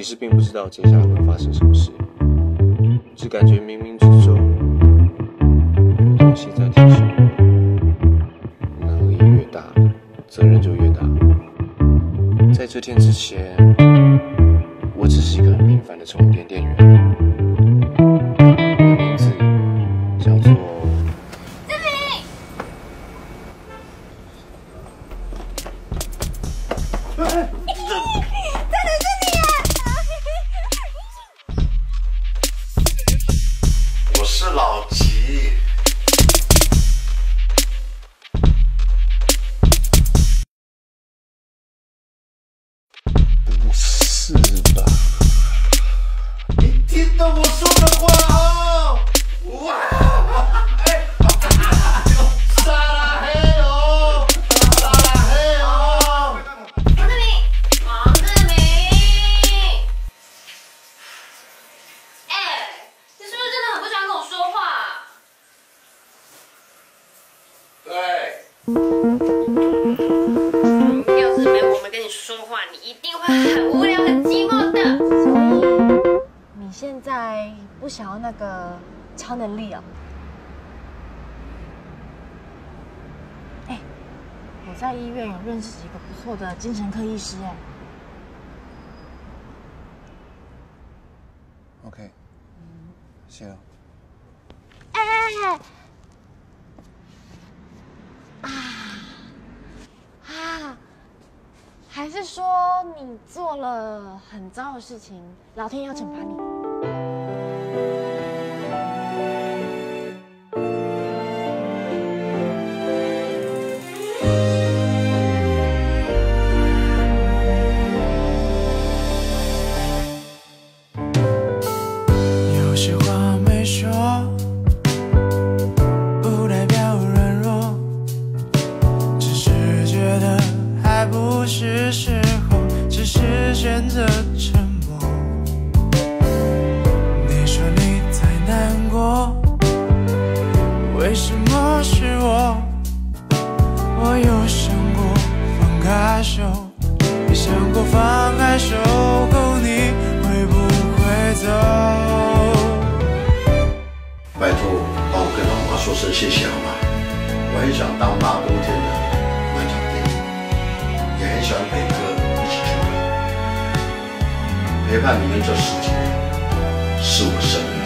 其实并不知道接下来会发生什么事，只感觉冥冥之中有东西在提示我，压力越大，责任就越大。在这天之前，我只是一个很平凡的充电店员，我的名字叫做志平。要是没我们跟你说话，你一定会很无聊、很寂寞的。所以你现在不想要那个超能力哦？哎，我在医院有认识几个不错的精神科医师哎。OK， 谢了。哎。 还是说你做了很糟的事情，老天要惩罚你？有些话没说，不代表软弱，只是觉得还不是。 选择沉默。你说你在难过，为什么是我？我有想过放开手，也想过放开手后你会不会走？拜托，帮我跟老妈说声谢谢好吗？我很想当妈冬天的漫长电影，也很喜欢陪歌。 陪伴你们这10几年，是我生命。